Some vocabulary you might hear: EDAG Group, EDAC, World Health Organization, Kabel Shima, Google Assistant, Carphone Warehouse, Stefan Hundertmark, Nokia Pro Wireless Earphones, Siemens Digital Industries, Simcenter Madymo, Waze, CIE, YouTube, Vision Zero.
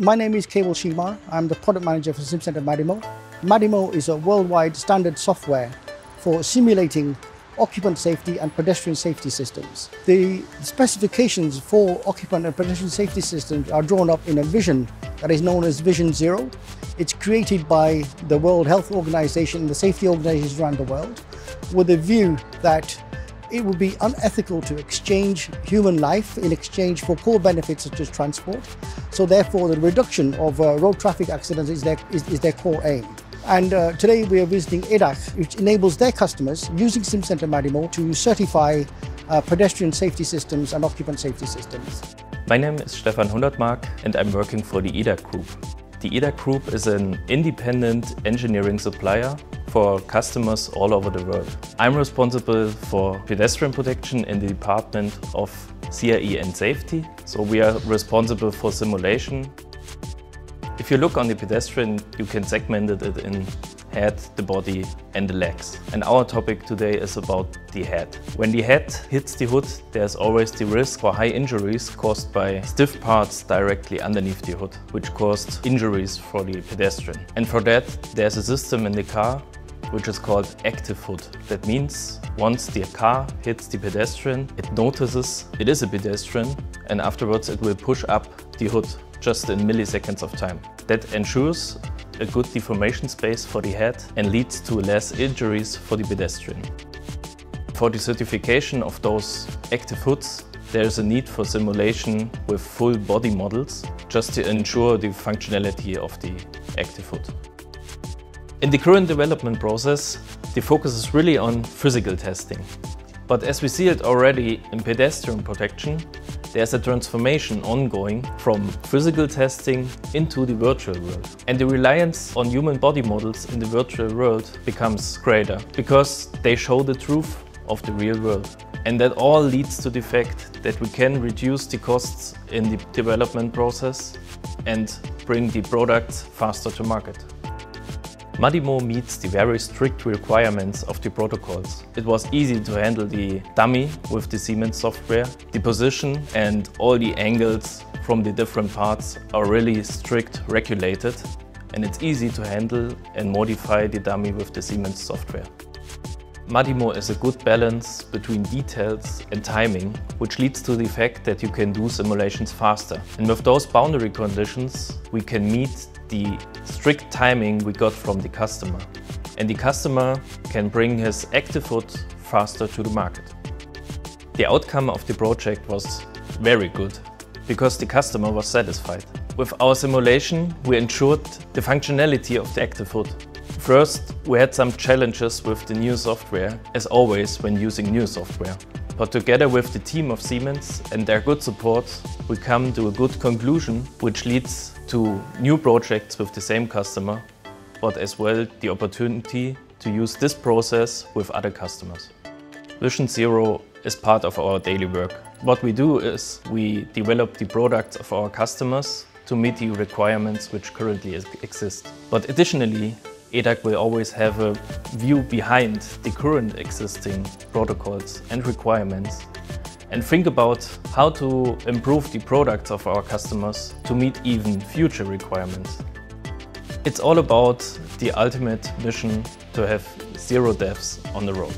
My name is Kabel Shima. I'm the product manager for Simcenter Madymo. Madymo is a worldwide standard software for simulating occupant safety and pedestrian safety systems. The specifications for occupant and pedestrian safety systems are drawn up in a vision that is known as Vision Zero. It's created by the World Health Organization, the safety organizations around the world, with a view that it would be unethical to exchange human life in exchange for core benefits such as transport. So therefore, the reduction of road traffic accidents is their core aim. And today we are visiting EDAC, which enables their customers using Simcenter Madymo to certify pedestrian safety systems and occupant safety systems. My name is Stefan Hundertmark and I'm working for the EDAG Group. The EDAG Group is an independent engineering supplier for customers all over the world. I'm responsible for pedestrian protection in the Department of CIE and Safety, so we are responsible for simulation. If you look on the pedestrian, you can segment it in head, the body and the legs. And our topic today is about the head. When the head hits the hood, there's always the risk for high injuries caused by stiff parts directly underneath the hood, which caused injuries for the pedestrian. And for that, there's a system in the car which is called active hood. That means once the car hits the pedestrian, it notices it is a pedestrian and afterwards it will push up the hood just in milliseconds of time. That ensures a good deformation space for the head and leads to less injuries for the pedestrian. For the certification of those active hoods, there is a need for simulation with full body models just to ensure the functionality of the active hood. In the current development process, the focus is really on physical testing. But as we see it already in pedestrian protection, there's a transformation ongoing from physical testing into the virtual world. And the reliance on human body models in the virtual world becomes greater because they show the truth of the real world. And that all leads to the fact that we can reduce the costs in the development process and bring the products faster to market. Madymo meets the very strict requirements of the protocols. It was easy to handle the dummy with the Siemens software. The position and all the angles from the different parts are really strict regulated, and it's easy to handle and modify the dummy with the Siemens software. Madymo is a good balance between details and timing, which leads to the fact that you can do simulations faster. And with those boundary conditions, we can meet the strict timing we got from the customer. And the customer can bring his active hood faster to the market. The outcome of the project was very good because the customer was satisfied. With our simulation, we ensured the functionality of the active hood. First, we had some challenges with the new software, as always when using new software. But together with the team of Siemens and their good support, we come to a good conclusion, which leads to new projects with the same customer, but as well the opportunity to use this process with other customers. Vision Zero is part of our daily work. What we do is we develop the products of our customers to meet the requirements which currently exist. But additionally, EDAC will always have a view behind the current existing protocols and requirements and think about how to improve the products of our customers to meet even future requirements. It's all about the ultimate mission to have zero deaths on the road.